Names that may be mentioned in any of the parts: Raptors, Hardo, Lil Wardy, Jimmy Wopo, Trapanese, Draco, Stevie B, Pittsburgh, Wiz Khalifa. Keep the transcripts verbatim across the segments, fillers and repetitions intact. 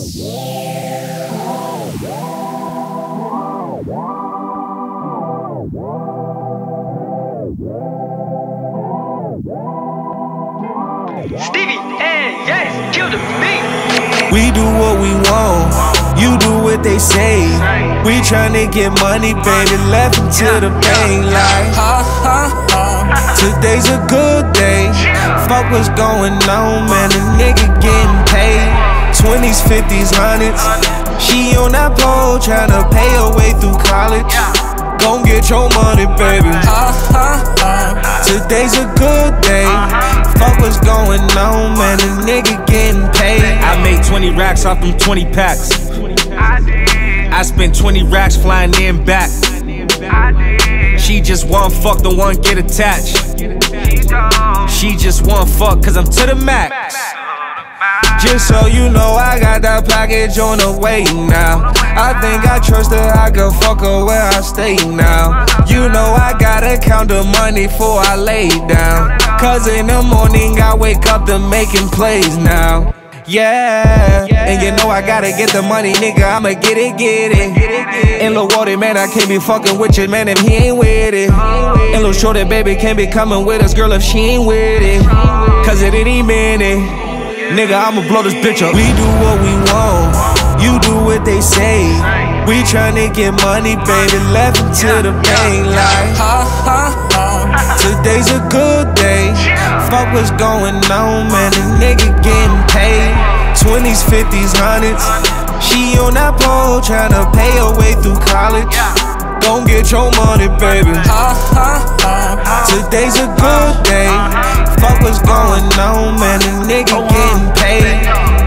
Stevie, hey, yes, kill the beat. We do what we want, you do what they say. We tryna get money, baby, left into the bank. Like, ha, ha, ha, today's a good day. Fuck what's going on, man, a nigga getting paid. Twenties, fifties, hundreds, she on that pole tryna pay her way through college. Gon' get your money, baby, ha, ha, ha, today's a good day. Fuck what's going on, man, a nigga getting paid. I made twenty racks off them twenty packs. I spent twenty racks flying in back. She just want fuck, don't want get attached. She just want fuck, cause I'm to the max. Just so you know, I got that package on the way now. I think I trust her, I can fuck her where I stay now. You know I gotta count the money before I lay down, cause in the morning I wake up to making plays now. Yeah, and you know I gotta get the money, nigga, I'ma get it, get it. And Lil Wardy, man, I can't be fucking with you, man, if he ain't with it. And Lil Shorty, baby, can't be coming with us, girl, if she ain't with it. Cause it ain't minute, nigga, I'ma blow this bitch up. We do what we want, you do what they say. We tryna get money, baby, left into the bank. Like, ha, ha, ha, today's a good day. Fuck what's going on, man, a nigga getting paid. Twenties, fifties, hundreds, she on that pole tryna pay her way through college. Gon' get your money, baby, ha, ha, ha, today's a good day. Fuck what's going on, man, a nigga getting paid.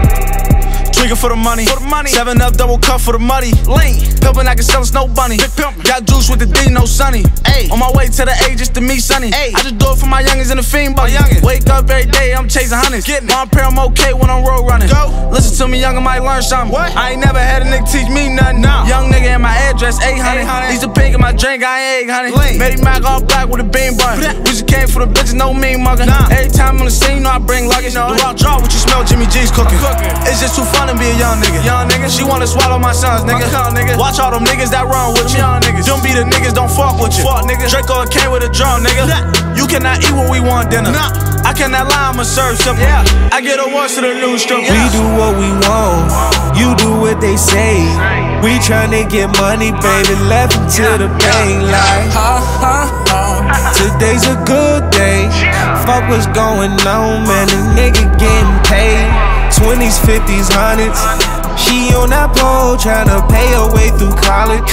For the money, for the money, seven up, double cup for the muddy. Lean, pimpin', I can sell a snow bunny. Big pimpin', got juice with the D, no sunny. Ayy, on my way to the A, just to meet Sunny. Ayy, I just do it for my youngins and the fiend buddy. Wake up every day, I'm chasing hundreds. Gettin' my pair, I'm okay when I'm road running. Go, listen to me, youngin' might learn something. What? I ain't never had a nigga teach me nothing. Nah. Young nigga in my address, eight hundred. These a pink in my drink, I ain't eight hundred. Lean, Mary Mac all black with a bean bun. We just came for the bitches, no mean muggin'. Nah. Every time on the scene, you know I bring luggage. No, I draw what you smell, Jimmy G's cooking. cooking. It's just too fun to be a young nigga. Young nigga, she wanna swallow my sons, nigga. Watch all them niggas that run with you. Young niggas, them be the niggas, don't fuck with you. Fuck niggas, Draco came with a drum, nigga. You cannot eat what we want dinner. I cannot lie, I'ma serve simple. Yeah, I get awards to the new strip. We do what we want, you do what they say. We tryna get money, baby, left into the bank. Like, ha, ha, ha, today's a good day. Fuck what's going on, man, a nigga getting paid. Twenties, fifties, hundreds, she on that pole tryna pay her way through college.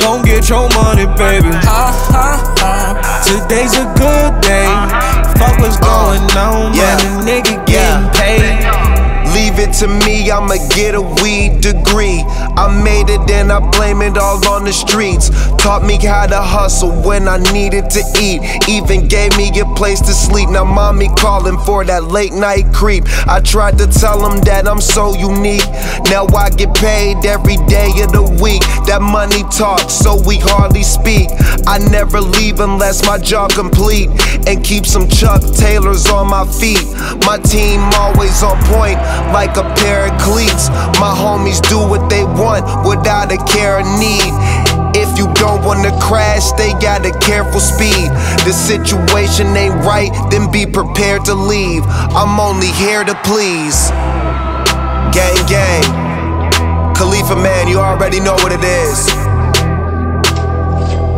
Gon' get your money, baby, ha, ha, ha, today's a good day. Fuck what's going on, yeah, man, a nigga getting paid. Leave it to me, I'ma get a weed degree. I made it and I blame it all on the streets. Taught me how to hustle when I needed to eat. Even gave me a place to sleep. Now mommy calling for that late night creep. I tried to tell them that I'm so unique. Now I get paid every day of the week. That money talks, so we hardly speak. I never leave unless my job complete. And keep some Chuck Taylors on my feet. My team always on point, like a pair of cleats. My homies do what they want without a care or need. If you don't wanna crash, they got a careful speed. The situation ain't right, then be prepared to leave. I'm only here to please. Gang, gang. Khalifa, man, you already know what it is.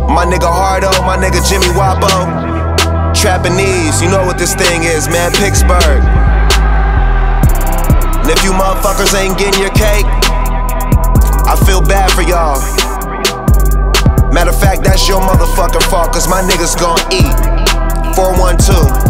My nigga Hardo, my nigga Jimmy Wopo. Trapanese, you know what this thing is, man. Pittsburgh. And if you motherfuckers ain't getting your cake, I feel bad for y'all. Matter of fact, that's your motherfucking fault, cause my niggas gon' eat. four one two